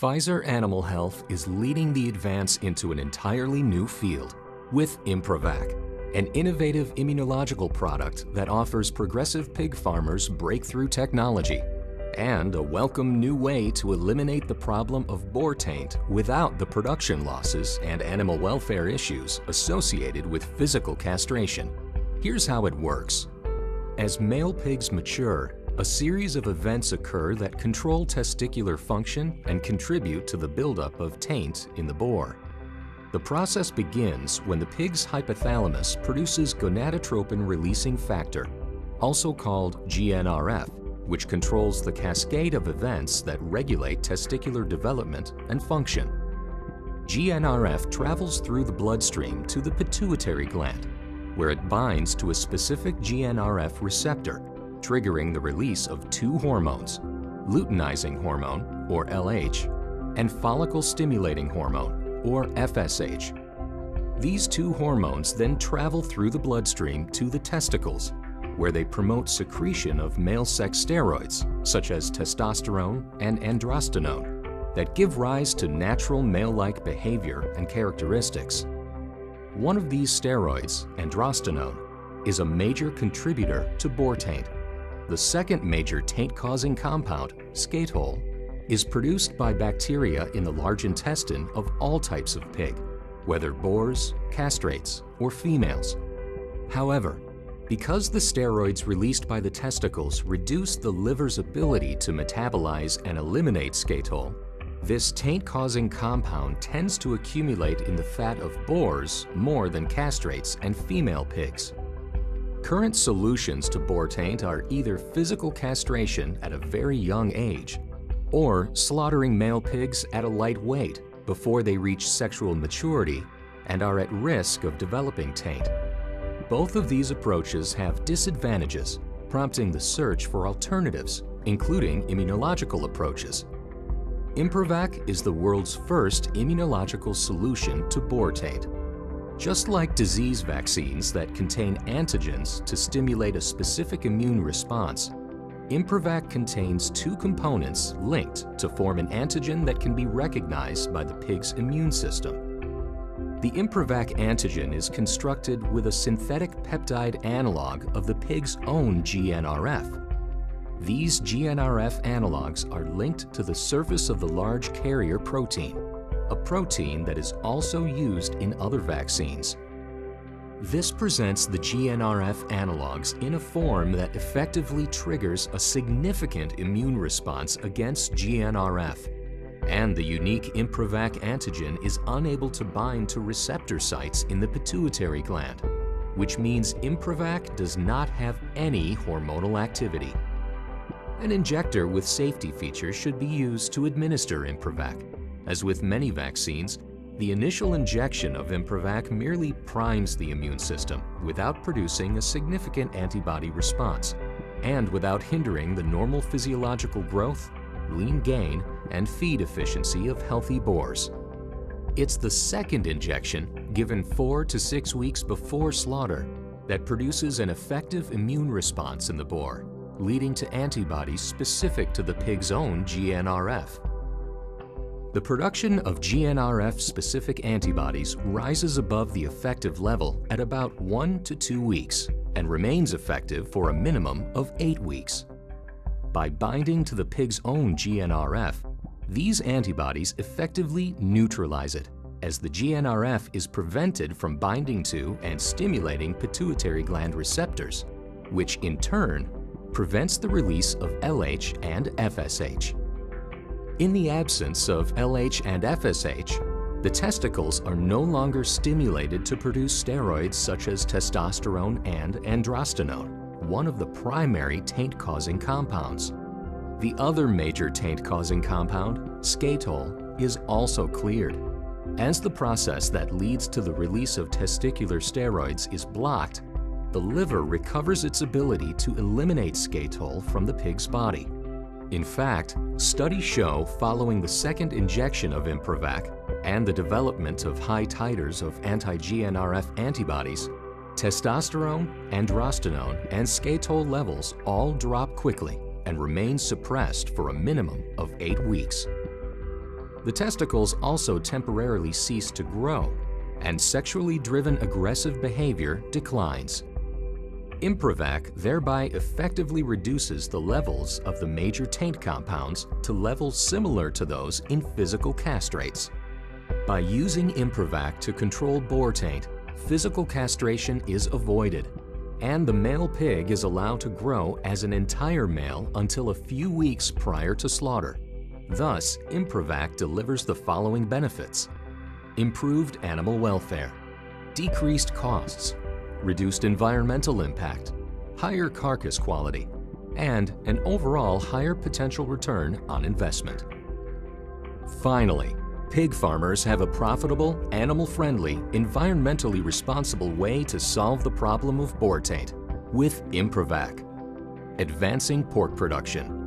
Pfizer Animal Health is leading the advance into an entirely new field with Improvac, an innovative immunological product that offers progressive pig farmers breakthrough technology and a welcome new way to eliminate the problem of boar taint without the production losses and animal welfare issues associated with physical castration. Here's how it works. As male pigs mature, a series of events occur that control testicular function and contribute to the buildup of taint in the boar. The process begins when the pig's hypothalamus produces gonadotropin-releasing factor, also called GnRF, which controls the cascade of events that regulate testicular development and function. GnRF travels through the bloodstream to the pituitary gland, where it binds to a specific GnRF receptor, triggering the release of two hormones, luteinizing hormone, or LH, and follicle-stimulating hormone, or FSH. These two hormones then travel through the bloodstream to the testicles, where they promote secretion of male-sex steroids, such as testosterone and androstenone, that give rise to natural male-like behavior and characteristics. One of these steroids, androstenone, is a major contributor to boar taint. The second major taint-causing compound, skatole, is produced by bacteria in the large intestine of all types of pig, whether boars, castrates, or females. However, because the steroids released by the testicles reduce the liver's ability to metabolize and eliminate skatole, this taint-causing compound tends to accumulate in the fat of boars more than castrates and female pigs. Current solutions to boar taint are either physical castration at a very young age or slaughtering male pigs at a light weight before they reach sexual maturity and are at risk of developing taint. Both of these approaches have disadvantages, prompting the search for alternatives, including immunological approaches. Improvac is the world's first immunological solution to boar taint. Just like disease vaccines that contain antigens to stimulate a specific immune response, Improvac contains two components linked to form an antigen that can be recognized by the pig's immune system. The Improvac antigen is constructed with a synthetic peptide analog of the pig's own GnRF. These GnRF analogs are linked to the surface of the large carrier protein, a protein that is also used in other vaccines. This presents the GnRF analogs in a form that effectively triggers a significant immune response against GnRF, and the unique Improvac antigen is unable to bind to receptor sites in the pituitary gland, which means Improvac does not have any hormonal activity. An injector with safety features should be used to administer Improvac. As with many vaccines, the initial injection of Improvac merely primes the immune system without producing a significant antibody response and without hindering the normal physiological growth, lean gain, and feed efficiency of healthy boars. It's the second injection, given 4 to 6 weeks before slaughter, that produces an effective immune response in the boar, leading to antibodies specific to the pig's own GnRF. The production of GnRF-specific antibodies rises above the effective level at about 1 to 2 weeks and remains effective for a minimum of 8 weeks. By binding to the pig's own GnRF, these antibodies effectively neutralize it, as the GnRF is prevented from binding to and stimulating pituitary gland receptors, which in turn prevents the release of LH and FSH. In the absence of LH and FSH, the testicles are no longer stimulated to produce steroids such as testosterone and androstenone, one of the primary taint-causing compounds. The other major taint-causing compound, skatole, is also cleared. As the process that leads to the release of testicular steroids is blocked, the liver recovers its ability to eliminate skatole from the pig's body. In fact, studies show following the second injection of Improvac and the development of high titers of anti-GnRF antibodies, testosterone, androstenone, and skatole levels all drop quickly and remain suppressed for a minimum of 8 weeks. The testicles also temporarily cease to grow, and sexually driven aggressive behavior declines. Improvac thereby effectively reduces the levels of the major taint compounds to levels similar to those in physical castrates. By using Improvac to control boar taint, physical castration is avoided, and the male pig is allowed to grow as an entire male until a few weeks prior to slaughter. Thus, Improvac delivers the following benefits: improved animal welfare, decreased costs, reduced environmental impact, higher carcass quality, and an overall higher potential return on investment. Finally, pig farmers have a profitable, animal-friendly, environmentally responsible way to solve the problem of boar taint with Improvac, advancing pork production.